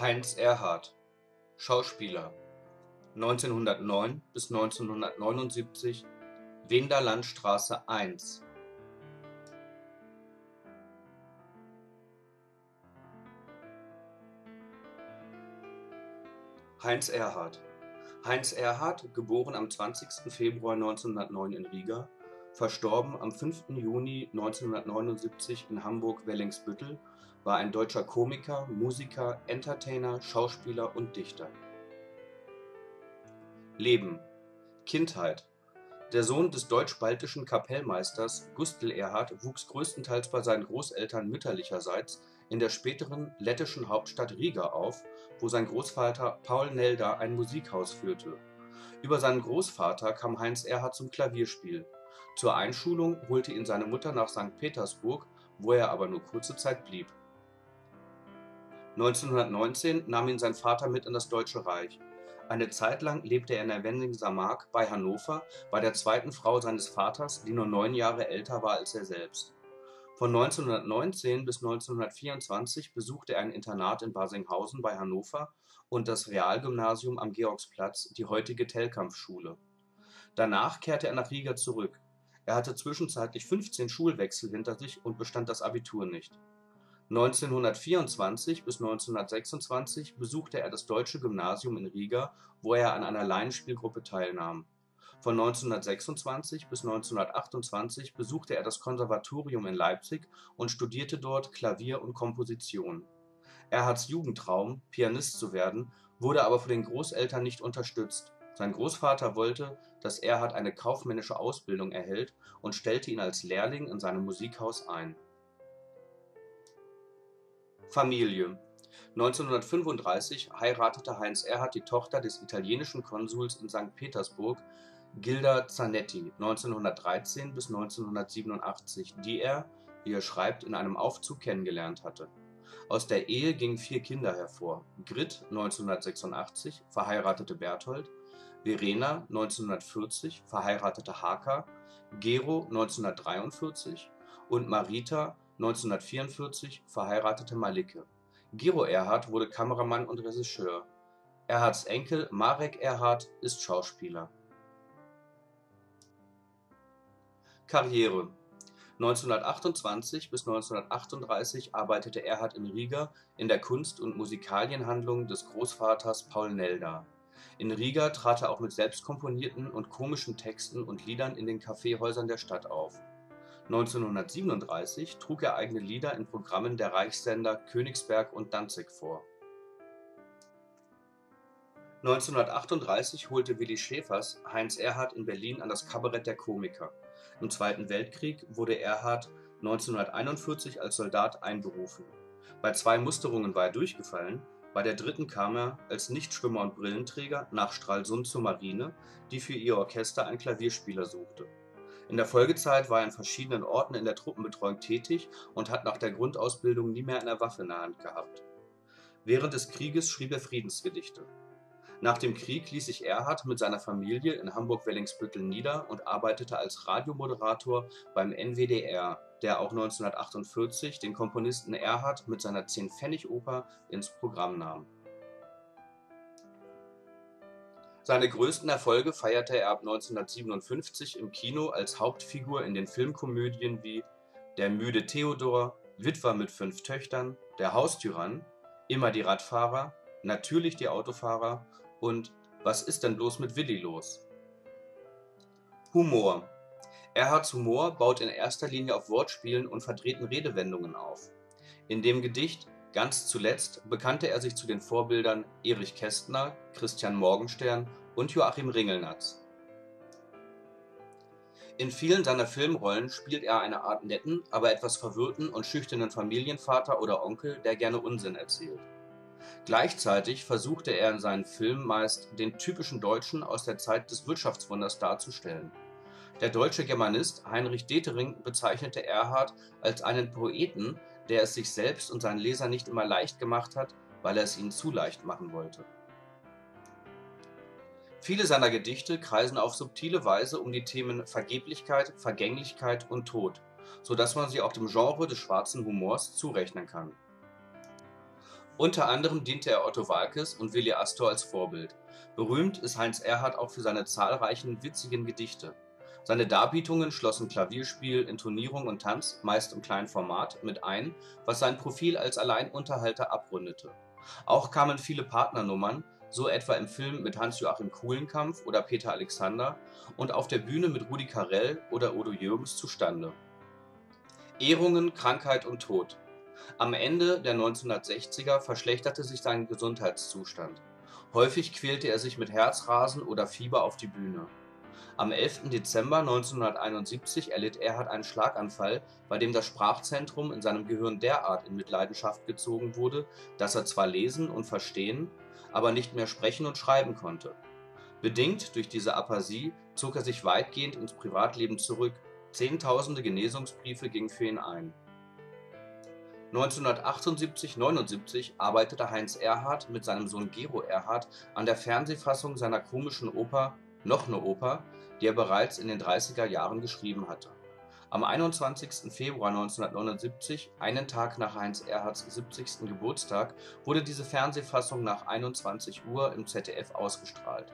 Heinz Erhardt, Schauspieler, 1909 bis 1979, Wender Landstraße 1. Heinz Erhardt. Heinz Erhardt, geboren am 20. Februar 1909 in Riga, verstorben am 5. Juni 1979 in Hamburg-Wellingsbüttel, war ein deutscher Komiker, Musiker, Entertainer, Schauspieler und Dichter. Leben. Kindheit. Der Sohn des deutsch-baltischen Kapellmeisters Gustl Erhard wuchs größtenteils bei seinen Großeltern mütterlicherseits in der späteren lettischen Hauptstadt Riga auf, wo sein Großvater Paul Nelda ein Musikhaus führte. Über seinen Großvater kam Heinz Erhardt zum Klavierspiel. Zur Einschulung holte ihn seine Mutter nach St. Petersburg, wo er aber nur kurze Zeit blieb. 1919 nahm ihn sein Vater mit in das Deutsche Reich. Eine Zeit lang lebte er in der Wenningser Mark bei Hannover bei der zweiten Frau seines Vaters, die nur 9 Jahre älter war als er selbst. Von 1919 bis 1924 besuchte er ein Internat in Barsinghausen bei Hannover und das Realgymnasium am Georgsplatz, die heutige Tellkampfschule. Danach kehrte er nach Riga zurück. Er hatte zwischenzeitlich 15 Schulwechsel hinter sich und bestand das Abitur nicht. 1924 bis 1926 besuchte er das Deutsche Gymnasium in Riga, wo er an einer Laienspielgruppe teilnahm. Von 1926 bis 1928 besuchte er das Konservatorium in Leipzig und studierte dort Klavier und Komposition. Erhards Jugendtraum, Pianist zu werden, wurde aber von den Großeltern nicht unterstützt. Sein Großvater wollte, dass Erhard eine kaufmännische Ausbildung erhält und stellte ihn als Lehrling in seinem Musikhaus ein. Familie. 1935 heiratete Heinz Erhardt die Tochter des italienischen Konsuls in St. Petersburg, Gilda Zanetti, 1913 bis 1987, die er, wie er schreibt, in einem Aufzug kennengelernt hatte. Aus der Ehe gingen 4 Kinder hervor: Grit, 1986, verheiratete Berthold, Verena, 1940, verheiratete Haka, Gero, 1943 und Marita, 1944, verheiratete Malike. Gero Erhard wurde Kameramann und Regisseur. Erhards Enkel Marek Erhard ist Schauspieler. Karriere. 1928 bis 1938 arbeitete Erhard in Riga in der Kunst- und Musikalienhandlung des Großvaters Paul Nelda. In Riga trat er auch mit selbst komponierten und komischen Texten und Liedern in den Kaffeehäusern der Stadt auf. 1937 trug er eigene Lieder in Programmen der Reichssender Königsberg und Danzig vor. 1938 holte Willy Schäfers Heinz Erhardt in Berlin an das Kabarett der Komiker. Im Zweiten Weltkrieg wurde Erhardt 1941 als Soldat einberufen. Bei 2 Musterungen war er durchgefallen, bei der dritten kam er als Nichtschwimmer und Brillenträger nach Stralsund zur Marine, die für ihr Orchester einen Klavierspieler suchte. In der Folgezeit war er in verschiedenen Orten in der Truppenbetreuung tätig und hat nach der Grundausbildung nie mehr eine Waffe in der Hand gehabt. Während des Krieges schrieb er Friedensgedichte. Nach dem Krieg ließ sich Erhardt mit seiner Familie in Hamburg-Wellingsbüttel nieder und arbeitete als Radiomoderator beim NWDR, der auch 1948 den Komponisten Erhardt mit seiner 10-Pfennig-Oper ins Programm nahm. Seine größten Erfolge feierte er ab 1957 im Kino als Hauptfigur in den Filmkomödien wie Der müde Theodor, Witwer mit 5 Töchtern, Der Haustyrann, Immer die Radfahrer, Natürlich die Autofahrer und Was ist denn bloß mit Willi los? Humor. Erhards Humor baut in erster Linie auf Wortspielen und verdrehten Redewendungen auf. In dem Gedicht Ganz zuletzt bekannte er sich zu den Vorbildern Erich Kästner, Christian Morgenstern und Joachim Ringelnatz. In vielen seiner Filmrollen spielt er eine Art netten, aber etwas verwirrten und schüchternen Familienvater oder Onkel, der gerne Unsinn erzählt. Gleichzeitig versuchte er in seinen Filmen meist, den typischen Deutschen aus der Zeit des Wirtschaftswunders darzustellen. Der deutsche Germanist Heinrich Detering bezeichnete Erhardt als einen Poeten, der es sich selbst und seinen Lesern nicht immer leicht gemacht hat, weil er es ihnen zu leicht machen wollte. Viele seiner Gedichte kreisen auf subtile Weise um die Themen Vergeblichkeit, Vergänglichkeit und Tod, sodass man sie auch dem Genre des schwarzen Humors zurechnen kann. Unter anderem diente er Otto Walkes und Willi Astor als Vorbild. Berühmt ist Heinz Erhardt auch für seine zahlreichen witzigen Gedichte. Seine Darbietungen schlossen Klavierspiel, Intonierung und Tanz, meist im kleinen Format, mit ein, was sein Profil als Alleinunterhalter abrundete. Auch kamen viele Partnernummern, so etwa im Film mit Hans-Joachim Kuhlenkampf oder Peter Alexander und auf der Bühne mit Rudi Carell oder Udo Jürgens zustande. Ehrungen, Krankheit und Tod. Am Ende der 1960er verschlechterte sich sein Gesundheitszustand. Häufig quälte er sich mit Herzrasen oder Fieber auf die Bühne. Am 11. Dezember 1971 erlitt Erhard einen Schlaganfall, bei dem das Sprachzentrum in seinem Gehirn derart in Mitleidenschaft gezogen wurde, dass er zwar lesen und verstehen, aber nicht mehr sprechen und schreiben konnte. Bedingt durch diese Apathie zog er sich weitgehend ins Privatleben zurück. Zehntausende Genesungsbriefe gingen für ihn ein. 1978/79 arbeitete Heinz Erhardt mit seinem Sohn Gero Erhard an der Fernsehfassung seiner komischen Oper Noch eine Oper, die er bereits in den 30er Jahren geschrieben hatte. Am 21. Februar 1979, einen Tag nach Heinz Erhardts 70. Geburtstag, wurde diese Fernsehfassung nach 21 Uhr im ZDF ausgestrahlt.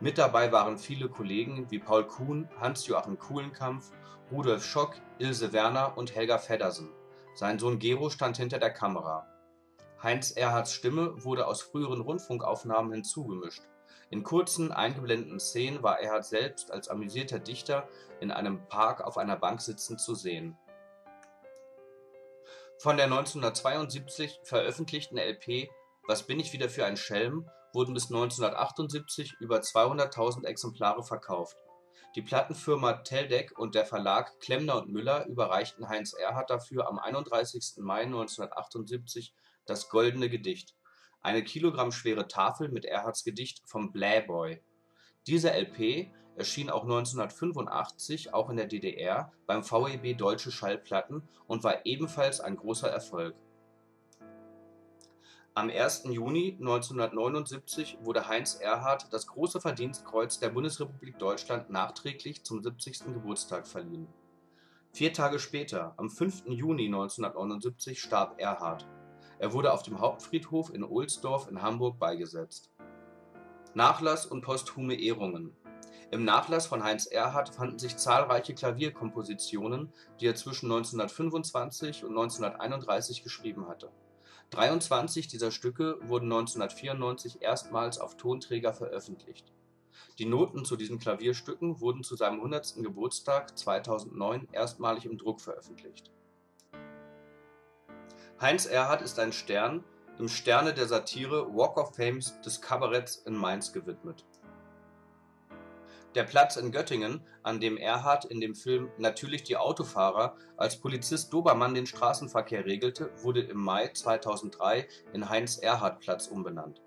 Mit dabei waren viele Kollegen wie Paul Kuhn, Hans-Joachim Kuhlenkampf, Rudolf Schock, Ilse Werner und Helga Feddersen. Sein Sohn Gero stand hinter der Kamera. Heinz Erhardts Stimme wurde aus früheren Rundfunkaufnahmen hinzugemischt. In kurzen, eingeblendeten Szenen war Erhard selbst als amüsierter Dichter in einem Park auf einer Bank sitzend zu sehen. Von der 1972 veröffentlichten LP Was bin ich wieder für ein Schelm wurden bis 1978 über 200.000 Exemplare verkauft. Die Plattenfirma Teldec und der Verlag Klemmer und Müller überreichten Heinz Erhardt dafür am 31. Mai 1978 das Goldene Gedicht. Eine kilogrammschwere Tafel mit Erhardts Gedicht vom Blähboy. Diese LP erschien auch 1985, auch in der DDR, beim VEB Deutsche Schallplatten und war ebenfalls ein großer Erfolg. Am 1. Juni 1979 wurde Heinz Erhardt das Große Verdienstkreuz der Bundesrepublik Deutschland nachträglich zum 70. Geburtstag verliehen. 4 Tage später, am 5. Juni 1979, starb Erhardt. Er wurde auf dem Hauptfriedhof in Ohlsdorf in Hamburg beigesetzt. Nachlass und posthume Ehrungen. Im Nachlass von Heinz Erhardt fanden sich zahlreiche Klavierkompositionen, die er zwischen 1925 und 1931 geschrieben hatte. 23 dieser Stücke wurden 1994 erstmals auf Tonträger veröffentlicht. Die Noten zu diesen Klavierstücken wurden zu seinem 100. Geburtstag 2009 erstmalig im Druck veröffentlicht. Heinz Erhardt ist ein Stern, im Sterne der Satire Walk of Fame des Kabaretts in Mainz gewidmet. Der Platz in Göttingen, an dem Erhardt in dem Film Natürlich die Autofahrer als Polizist Dobermann den Straßenverkehr regelte, wurde im Mai 2003 in Heinz-Erhardt-Platz umbenannt.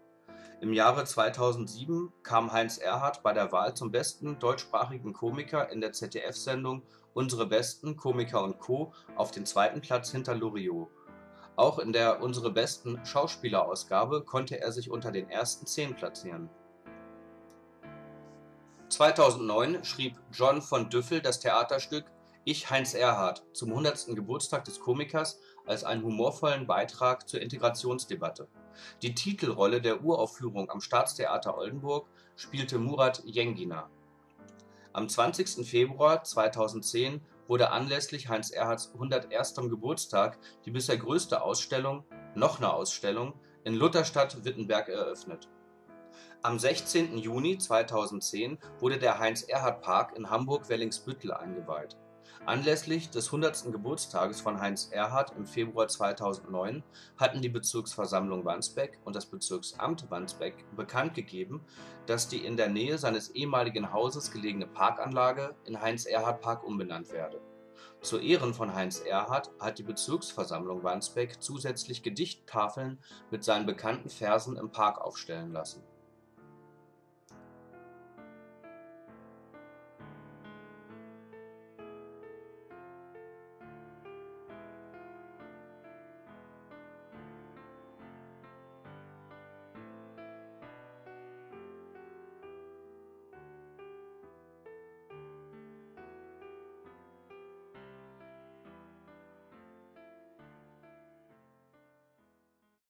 Im Jahre 2007 kam Heinz Erhardt bei der Wahl zum besten deutschsprachigen Komiker in der ZDF-Sendung Unsere besten Komiker und Co. auf den 2. Platz hinter Loriot. Auch in der Unsere besten Schauspielerausgabe konnte er sich unter den ersten 10 platzieren. 2009 schrieb John von Düffel das Theaterstück Ich, Heinz Erhardt zum 100. Geburtstag des Komikers als einen humorvollen Beitrag zur Integrationsdebatte. Die Titelrolle der Uraufführung am Staatstheater Oldenburg spielte Murat Jengina. Am 20. Februar 2010 wurde anlässlich Heinz Erhardts 101. Geburtstag die bisher größte Ausstellung, Noch eine Ausstellung, in Lutherstadt Wittenberg eröffnet. Am 16. Juni 2010 wurde der Heinz-Erhardt-Park in Hamburg-Wellingsbüttel eingeweiht. Anlässlich des 100. Geburtstages von Heinz Erhardt im Februar 2009 hatten die Bezirksversammlung Wandsbek und das Bezirksamt Wandsbek bekannt gegeben, dass die in der Nähe seines ehemaligen Hauses gelegene Parkanlage in Heinz-Erhardt-Park umbenannt werde. Zu Ehren von Heinz Erhardt hat die Bezirksversammlung Wandsbek zusätzlich Gedichttafeln mit seinen bekannten Versen im Park aufstellen lassen.